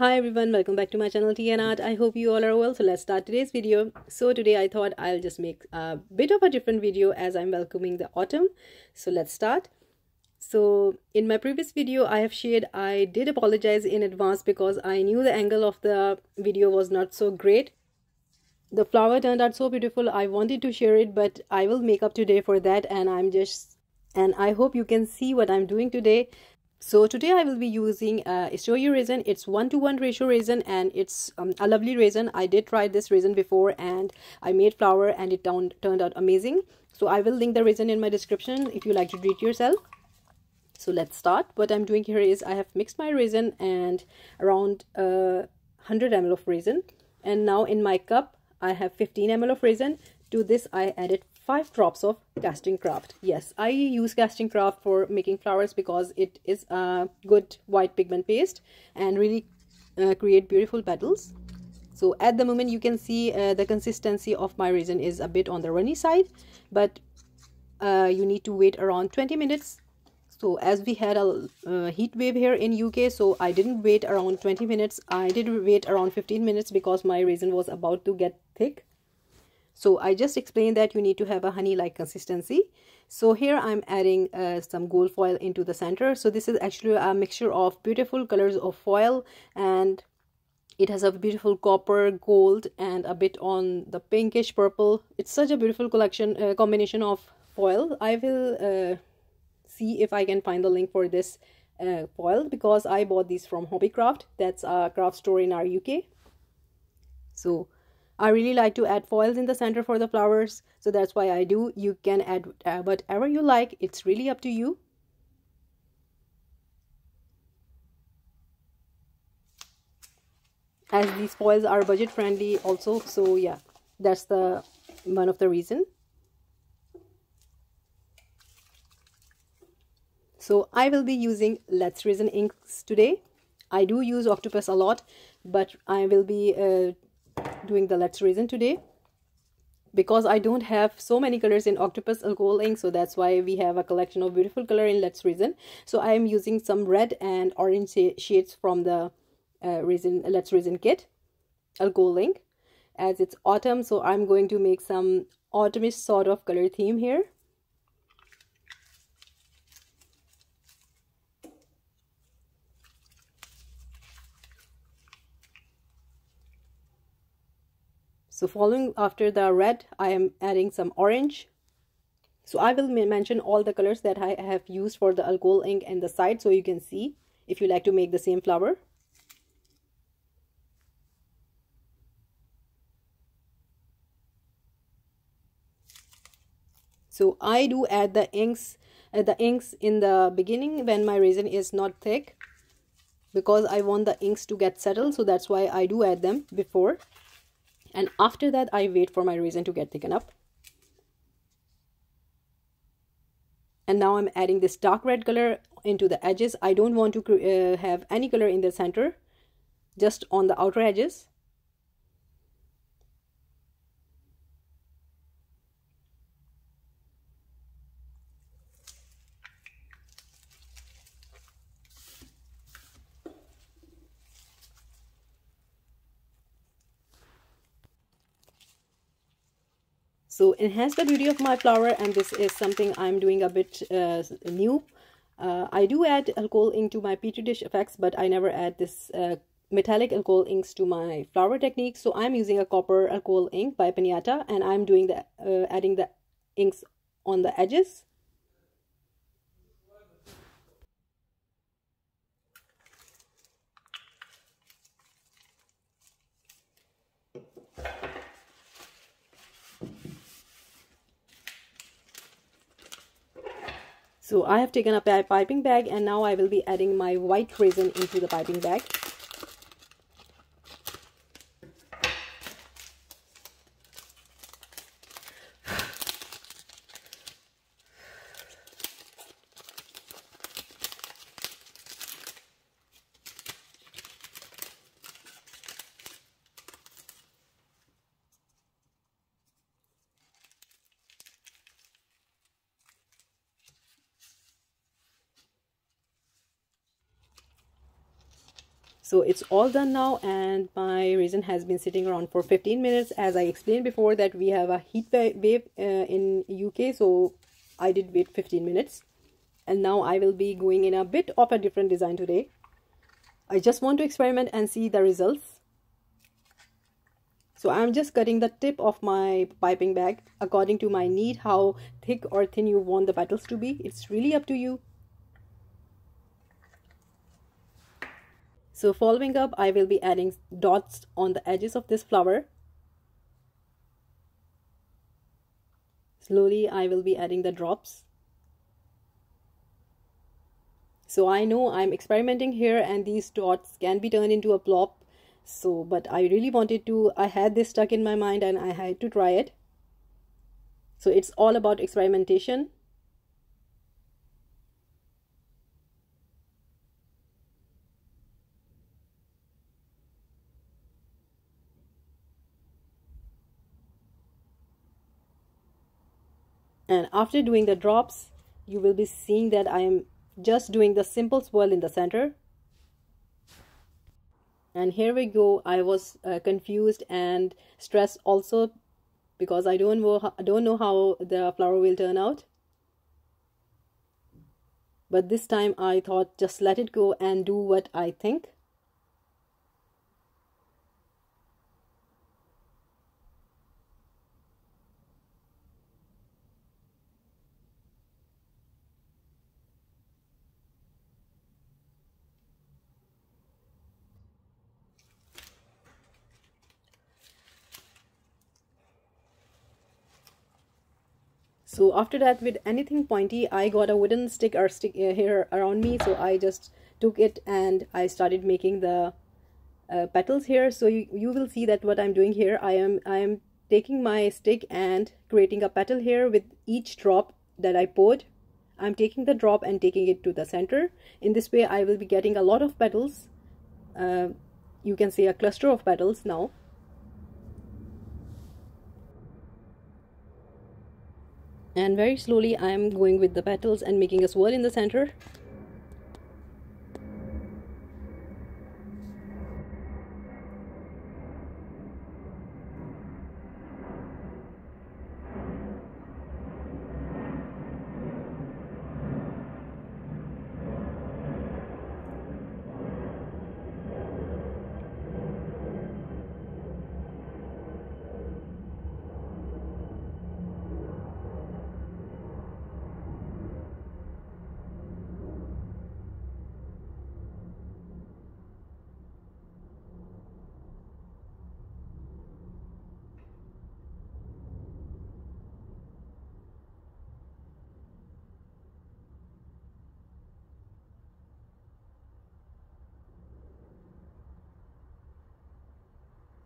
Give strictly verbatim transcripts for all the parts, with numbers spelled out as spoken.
Hi everyone, welcome back to my channel T N Art. I hope you all are well. So let's start today's video. So today I thought I'll just make a bit of a different video as I'm welcoming the autumn. So let's start. So in my previous video I have shared, I did apologize in advance because I knew the angle of the video was not so great. The flower turned out so beautiful. I wanted to share it, but I will make up today for that, and I'm just and I hope you can see what I'm doing today. So today I will be using uh, Istoyo resin. It's one to one ratio resin, and it's um, a lovely resin. I did try this resin before and I made flower and it down, turned out amazing. So I will link the resin in my description if you like to do it yourself. So let's start. What I'm doing here is I have mixed my resin and around uh, one hundred milliliters of resin. And now in my cup I have fifteen milliliters of resin. To this I added five drops of Casting Craft. Yes, I use Casting Craft for making flowers because it is a good white pigment paste and really uh, create beautiful petals. So at the moment you can see uh, the consistency of my resin is a bit on the runny side, but uh, you need to wait around twenty minutes. So as we had a uh, heat wave here in U K, so I didn't wait around twenty minutes. I did wait around fifteen minutes because my resin was about to get thick. So I just explained that you need to have a honey-like consistency. So here I'm adding uh, some gold foil into the center. So this is actually a mixture of beautiful colors of foil, and it has a beautiful copper, gold, and a bit on the pinkish purple. It's such a beautiful collection uh, combination of foil. I will uh, see if I can find the link for this uh, foil because I bought these from Hobbycraft. That's a craft store in our U K. So I really like to add foils in the center for the flowers, so that's why I do. You can add uh, whatever you like, it's really up to you. As these foils are budget friendly also, so yeah, that's the one of the reason. So I will be using Let's Resin inks today. I do use Octopus a lot, but I will be uh, doing the Let's Resin today because I don't have so many colors in Octopus Alcohol Inks, so that's why we have a collection of beautiful color in Let's Resin. So I am using some red and orange shades from the uh, resin Let's Resin kit Alcohol Ink, as it's autumn, so I'm going to make some autumnish sort of color theme here. So following after the red, I am adding some orange. So I will mention all the colors that I have used for the alcohol ink and the side, so you can see if you like to make the same flower. So I do add the inks, uh, the inks in the beginning when my resin is not thick, because I want the inks to get settled. So that's why I do add them before. And after that, I wait for my resin to get thickened up. And now I'm adding this dark red color into the edges. I don't want to uh, have any color in the center, just on the outer edges. So enhance the beauty of my flower, and this is something I'm doing a bit uh, new. Uh, I do add alcohol ink to my petri dish effects, but I never add this uh, metallic alcohol inks to my flower technique. So I'm using a copper alcohol ink by Pinata, and I'm doing the uh, adding the inks on the edges. So I have taken a piping bag, and now I will be adding my white resin into the piping bag. So it's all done now, and my resin has been sitting around for fifteen minutes. As I explained before, that we have a heat wave uh, in U K, so I did wait fifteen minutes. And now I will be going in a bit of a different design today. I just want to experiment and see the results. So I'm just cutting the tip of my piping bag according to my need, how thick or thin you want the petals to be. It's really up to you. So following up, I will be adding dots on the edges of this flower. Slowly, I will be adding the drops. So I know I'm experimenting here, and these dots can be turned into a blob. So, but I really wanted to, I had this stuck in my mind and I had to try it. So it's all about experimentation. And after doing the drops, you will be seeing that I am just doing the simple swirl in the center. And here we go. I was uh, confused and stressed also, because I don't know, I don't know how the flower will turn out. But this time I thought, just let it go and do what I think. So after that, with anything pointy, I got a wooden stick or stick here around me. So I just took it and I started making the uh, petals here. So you, you will see that what I'm doing here, I am, I am taking my stick and creating a petal here with each drop that I poured. I'm taking the drop and taking it to the center. In this way, I will be getting a lot of petals. Uh, you can say a cluster of petals now. And very slowly I am going with the petals and making a swirl in the center.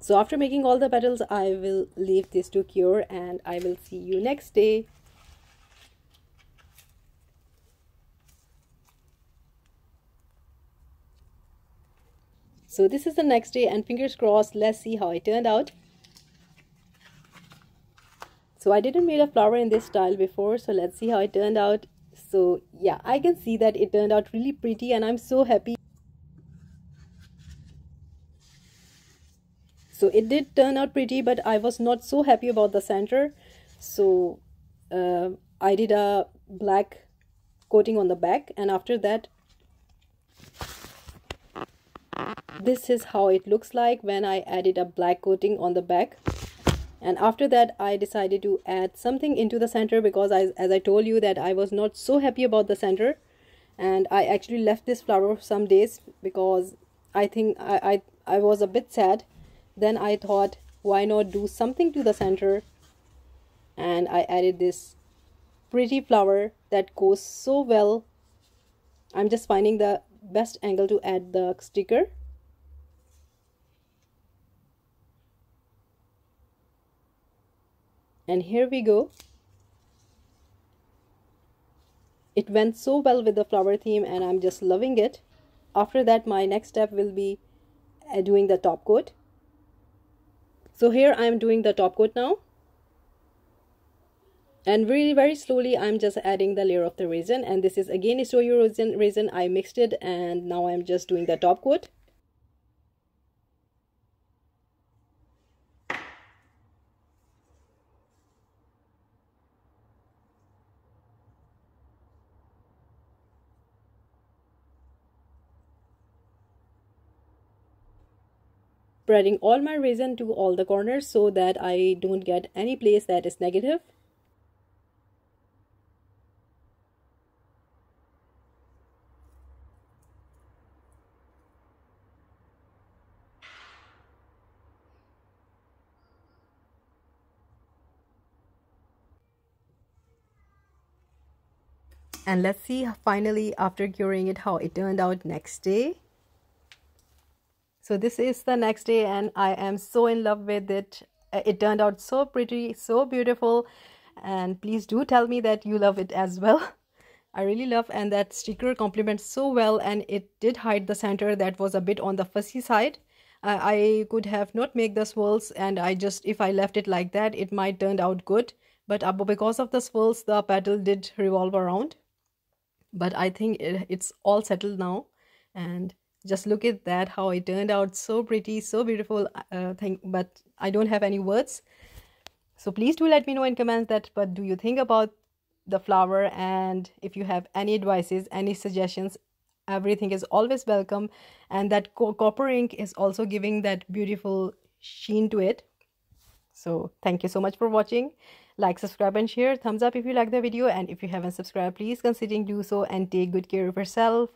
So after making all the petals, I will leave this to cure and I will see you next day. So this is the next day, and fingers crossed, let's see how it turned out. So I didn't make a flower in this style before, so let's see how it turned out. So yeah, I can see that it turned out really pretty and I'm so happy. So it did turn out pretty, but I was not so happy about the center. So uh, I did a black coating on the back, and after that, this is how it looks like when I added a black coating on the back. And after that, I decided to add something into the center, because I, as I told you that I was not so happy about the center. And I actually left this flower some days because I think I, I, I was a bit sad. Then I thought, why not do something to the center, and I added this pretty flower that goes so well. I'm just finding the best angle to add the sticker. And here we go. It went so well with the flower theme and I'm just loving it. After that, my next step will be doing the top coat. So here I'm doing the top coat now, and really very slowly I'm just adding the layer of the resin, and this is again Istoyo resin. I mixed it and now I'm just doing the top coat. spreading all my resin to all the corners so that I don't get any place that is negative. And let's see finally after curing it how it turned out next day. So this is the next day and I am so in love with it. It turned out so pretty, so beautiful, and please do tell me that you love it as well. I really love, and that sticker complements so well, and it did hide the center that was a bit on the fussy side. Uh, I could have not made the swirls, and I just, if I left it like that, it might turned out good. But because of the swirls, the petal did revolve around. But I think it, it's all settled now. And just look at that, how it turned out. So pretty, so beautiful uh, thing. But I don't have any words. So please do let me know in comments that what do you think about the flower. And if you have any advices, any suggestions, everything is always welcome. And that copper ink is also giving that beautiful sheen to it. So thank you so much for watching. Like, subscribe and share. Thumbs up if you like the video, and if you haven't subscribed, please consider doing so, and take good care of yourself,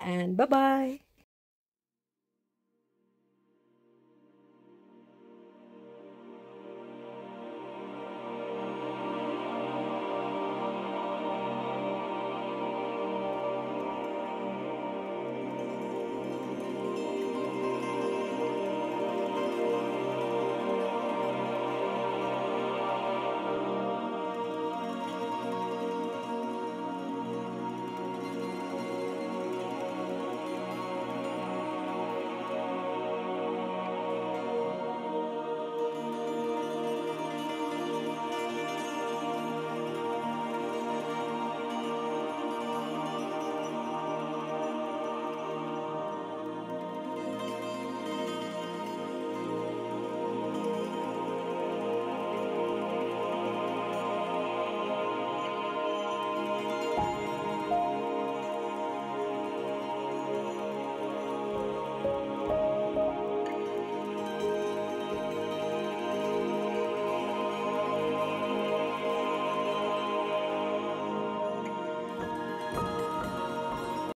and bye bye.